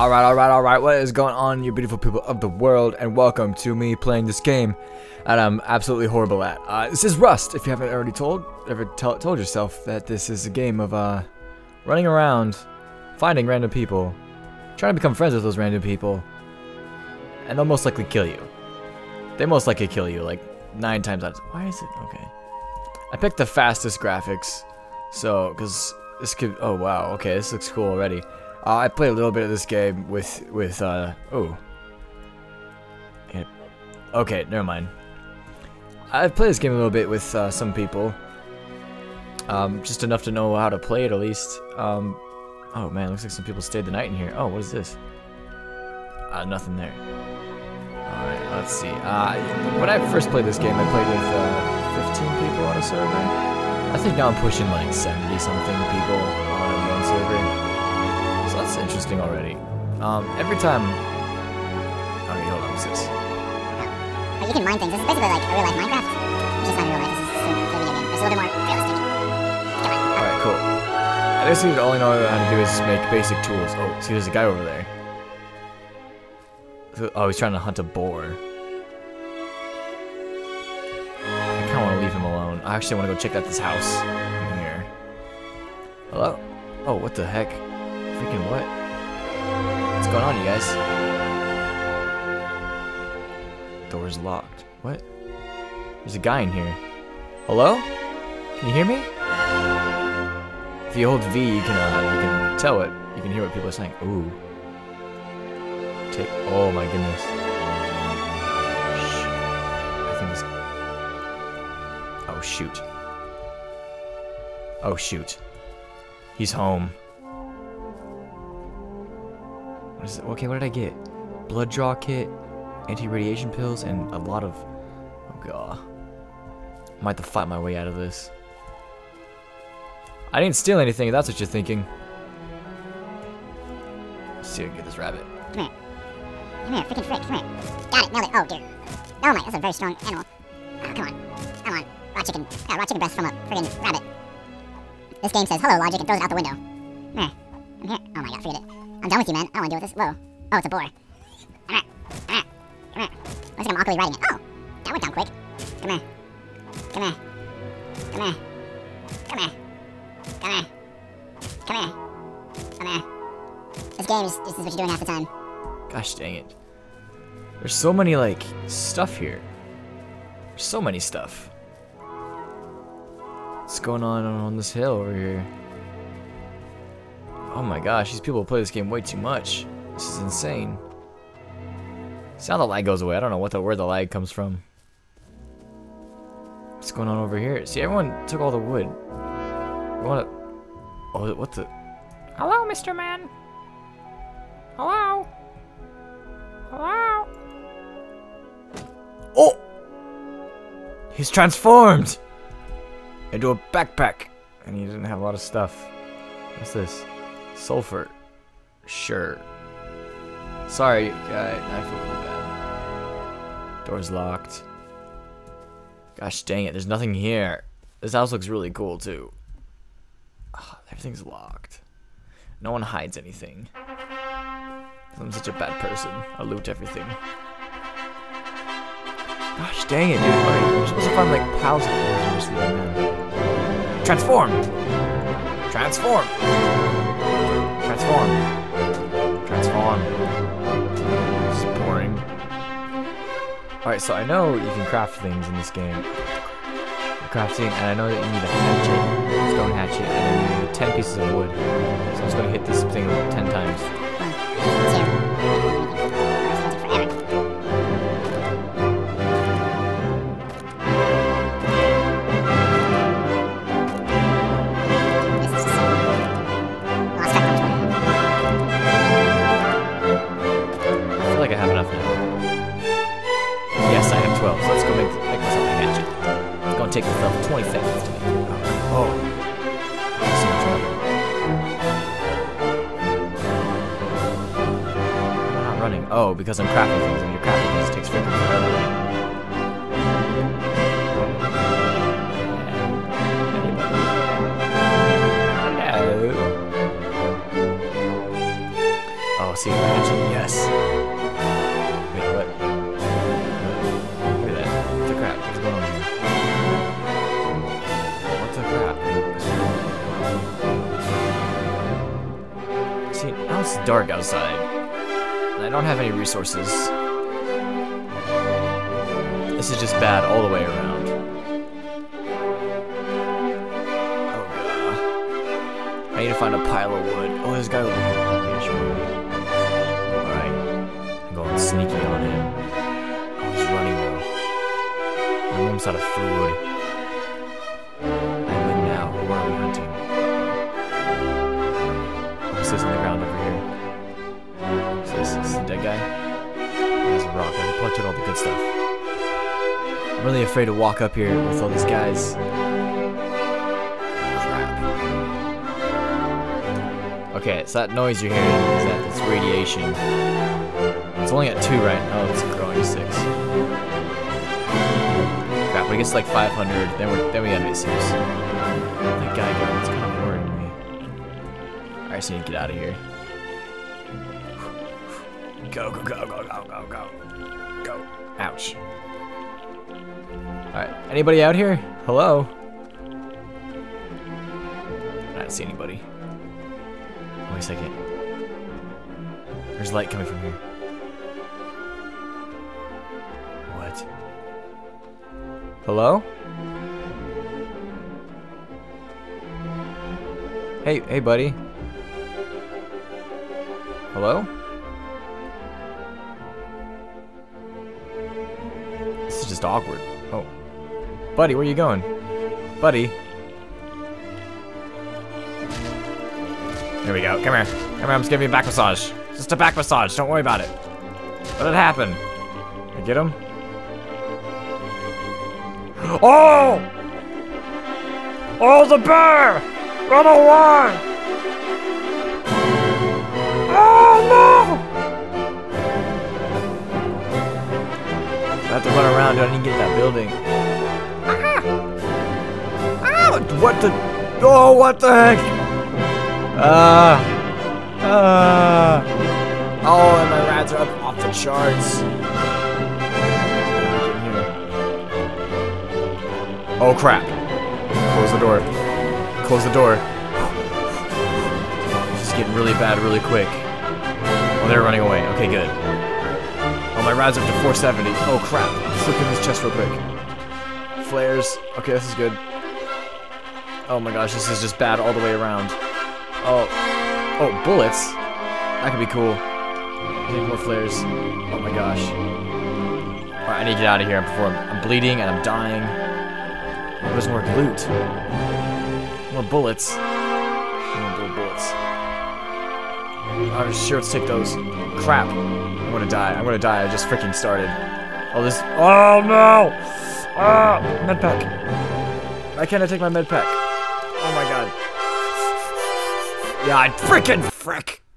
Alright, what is going on, you beautiful people of the world, and welcome to me playing this game that I'm absolutely horrible at. This is Rust, if you haven't already told yourself that this is a game of running around, finding random people, trying to become friends with those random people, and they'll most likely kill you. They most likely kill you, like, 9 times out of 10. Why is it? Okay. I picked the fastest graphics, so, because this could, oh wow, okay, this looks cool already. I played a little bit of this game with some people. Just enough to know how to play it, at least. Oh man, looks like some people stayed the night in here. Oh, what is this? Nothing there. Alright, let's see. When I first played this game, I played with 15 people on a server. I think now I'm pushing like 70-something people on one server. So that's interesting already. Every time... Okay, hold on, what's this? Yeah. You can mine things. This is basically like a real-life Minecraft. Just not in real life. This is a video game. It's a little bit more realistic. Come on. Alright, cool. I basically all I know how to do is make basic tools. Oh, see, there's a guy over there. Oh, he's trying to hunt a boar. I kind of want to leave him alone. I actually want to go check out this house. In here. Hello? Oh, what the heck? Freaking what? What's going on, you guys? Door's locked. What? There's a guy in here. Hello? Can you hear me? If you hold V, you can tell it. You can hear what people are saying. Ooh. Take. Oh my goodness. Shh. I think this. Oh shoot. Oh shoot. He's home. Okay, what did I get? Blood draw kit, anti-radiation pills, and a lot of... Oh god. I might have to fight my way out of this. I didn't steal anything, if that's what you're thinking. Let's see if I can get this rabbit. Come here. Come here, freaking frick, come here. Got it, nailed it. Oh, dude. Oh my, that's a very strong animal. Oh, come on. Come on. Raw chicken. Yeah, raw chicken breast from a freaking rabbit. This game says, hello, logic, and throws it out the window. Come here. I'm here. Oh my god, forget it. I'm done with you, man. I don't want to deal with this. Whoa. Oh, it's a boar. Alright. Alright. Come here. Looks like I'm awkwardly riding it. Oh! That went down quick. Come here. Come here. Come here. Come here. Come here. Come here. Come here. This game is just what you're doing half the time. Gosh dang it. There's so many, like, stuff here. There's so many stuff. What's going on this hill over here? Oh my gosh, these people play this game way too much. This is insane. See how the lag goes away. I don't know where the lag comes from. What's going on over here? See, everyone took all the wood. You wanna... Oh, what the... Hello, Mr. Man. Hello. Hello. Oh! He's transformed into a backpack. And he didn't have a lot of stuff. What's this? Sulfur. Sure. Sorry, I feel really bad. Door's locked. Gosh dang it, there's nothing here. This house looks really cool, too. Ugh, everything's locked. No one hides anything. I'm such a bad person. I loot everything. Gosh dang it, dude. Like, we're supposed to find, like, piles of things. Transformed! Transformed! Transform. This is boring. Alright, so I know you can craft things in this game. You're crafting, and I know that you need a hatchet, stone hatchet, and then you need 10 pieces of wood. So I'm just going to hit this thing like 10 times. Take myself 20 seconds to make it. Oh. So much running. I'm not running. Oh, because I'm crafting things, and your crafting things takes freaking forever. Hello. Oh, Galaxy Expansion, yes. Wait, what? Look at that. What the crap? What's going on here? What the crap? See, now it's dark outside. And I don't have any resources. This is just bad all the way around. I need to find a pile of wood. Oh, there's a guy over here. Alright. I'm going sneaky on him. Oh, he's running though. I'm almost out of food. And then now, what are we hunting? What's this on the ground over here? What's this? Is this a dead guy? There's a rock. I collected all the good stuff. I'm really afraid to walk up here with all these guys. Okay, so that noise you're hearing is that it's radiation. It's only at 2 right now. Oh, it's growing to 6. Crap, when it gets to like 500, then we gotta be serious. That guy got it's kind of worrying me. Alright, so I need to get out of here. Go, go, go, go, go, go, go. Go. Ouch. Alright, anybody out here? Hello? I don't see anybody. Wait a second. There's light coming from here. What? Hello? Hey, hey, buddy. Hello? This is just awkward. Oh. Buddy, where are you going? Buddy? Here we go. Come here. Come here. I'm just giving you a back massage. Just a back massage. Don't worry about it. Let it happen. Can I get him? Oh! Oh, the bear! Run away! Oh, no! I have to run around. I didn't get that building. Ah! Ah! What the? Oh, what the heck? Oh, and my rats are up off the charts. Oh crap. Close the door. Close the door. This is getting really bad really quick. Oh, they're running away. Okay, good. Oh, my rats are up to 470. Oh crap. Let's look in this chest real quick. Flares. Okay, this is good. Oh my gosh, this is just bad all the way around. Oh, oh, bullets? That could be cool. I need more flares. Oh my gosh. Alright, I need to get out of here before I'm bleeding and I'm dying. Oh, there's more loot. More bullets. More bullets. I'm sure let's take those. Crap. I'm gonna die. I'm gonna die. I just freaking started. Oh, this. Oh no! Ah! Oh, med pack. Why can't I take my med pack? Oh my god. Yeah, I'd freaking frick!